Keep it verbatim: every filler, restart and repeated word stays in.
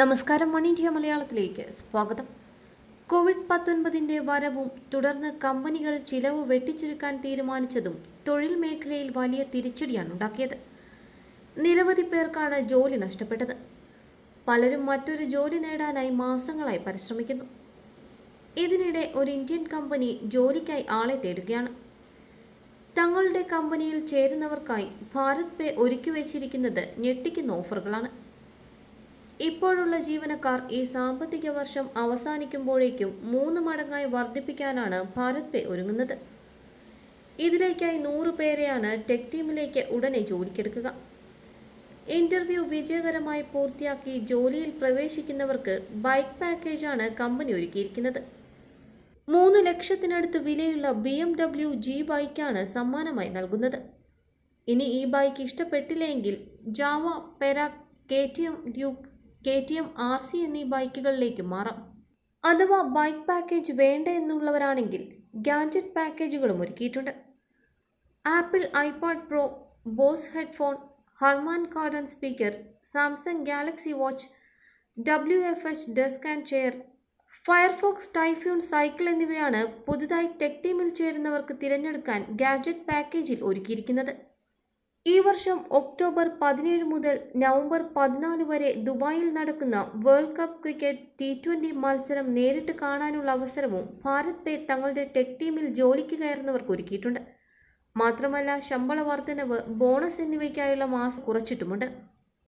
നമസ്കാരം മണി ഇന്ത്യ മലയാളത്തിലേക്ക് സ്വാഗതം കോവിഡ് പത്തൊൻപത് ന്റെ വരവും തുടർന്ന് കമ്പനികൾ ചിലവ് വെട്ടിച്ചുരുക്കാൻ തീരുമാനിച്ചതും തൊഴിൽ മേഖലയിൽ വലിയ തിരിച്ചടിയാണ് ഉണ്ടാക്കിയത് നിരവധി പേർക്കാണ് ജോലി നഷ്ടപ്പെട്ടത് പലരും മറ്റൊരു ജോലി നേടാനായി മാസങ്ങളായി പരിശ്രമിക്കുന്നു ഇതിനിടെ ഒരു ഇന്ത്യൻ കമ്പനി ജോലിക്കായി ആളെ തേടുകയാണ് തങ്ങളുടെ കമ്പനിയിൽ ചേരുന്നവർക്കായി ഭാരത് പേ ഒരുക്കി വെച്ചിരിക്കുന്നത് ഞെട്ടിക്കുന്ന ഓഫറുകളാണ് ഇപ്പോഴുള്ള ജീവനക്കാർ ഈ സാമ്പത്തിക വർഷം അവസാനിക്കുമ്പോഴേക്കും മൂന്ന് മടങ്ങായി വർദ്ധിപ്പിക്കാനാണ് ഭാരത് പേ ഒരുങ്ങുന്നത് ഇതിലേക്കായി നൂറ് പേരെയാണ് ടെക് ടീമിലേക്ക് ഉടനെ ജോലിക്കെടുക്കുക ഇന്റർവ്യൂ വിജയകരമായി പൂർത്തിയാക്കി ജോലിയിൽ പ്രവേശിക്കുന്നവർക്ക് ബൈക്ക് പാക്കേജാണ് കമ്പനി ഒരുക്കിയിരിക്കുന്നത് മൂന്ന് ലക്ഷത്തിനടുത്ത് വിലയുള്ള ബി എം ഡബ്ല്യു ജി ബൈക്കാണ് സമ്മാനമായി നൽകുന്നത് ഇനി ഈ ബൈക്ക് ഇഷ്ടപ്പെട്ടില്ലെങ്കിൽ Jawa Perak K T M Duke K T M R C എന്നീ ബൈക്കുകളിലേക്ക് മാറാം അഥവാ ബൈക്ക് പാക്കേജ് വേണ്ട എന്നുള്ളവരാണെങ്കിൽ ഗാഡ്ജറ്റ് പാക്കേജുകളും ഒരുക്കിയിട്ടുണ്ട് Apple iPad Pro Bose headphone Harman Kardon speaker Samsung Galaxy watch W F H desk and chair Firefox Typhoon cycle എന്നിവയാണ് പുതുതായി tech ടീമിൽ ചേരുന്നവർക്ക് തിരഞ്ഞെടുക്കാൻ ഗാഡ്ജറ്റ് പാക്കേജിൽ ഒരുക്കിയിരിക്കുന്നത് ഈ വർഷം ഒക്ടോബർ പതിനേഴ് മുതൽ നവംബർ പതിനാല് വരെ ദുബായിൽ നടക്കുന്ന world cup cricket T twenty മത്സരം നേരിട്ട് കാണാനുള്ള അവസരവും ഭാരത് പേ തങ്ങളുടെ ടെക് ടീമിൽ ജോലിക്ക് കയറുന്നവർക്ക് ഒരുക്കിയിട്ടുണ്ട് മാത്രമല്ല ശമ്പള വർധനവ് ബോണസ് എന്നിവയ്ക്കായുള്ള മാസം കുറച്ചിട്ടുമുണ്ട്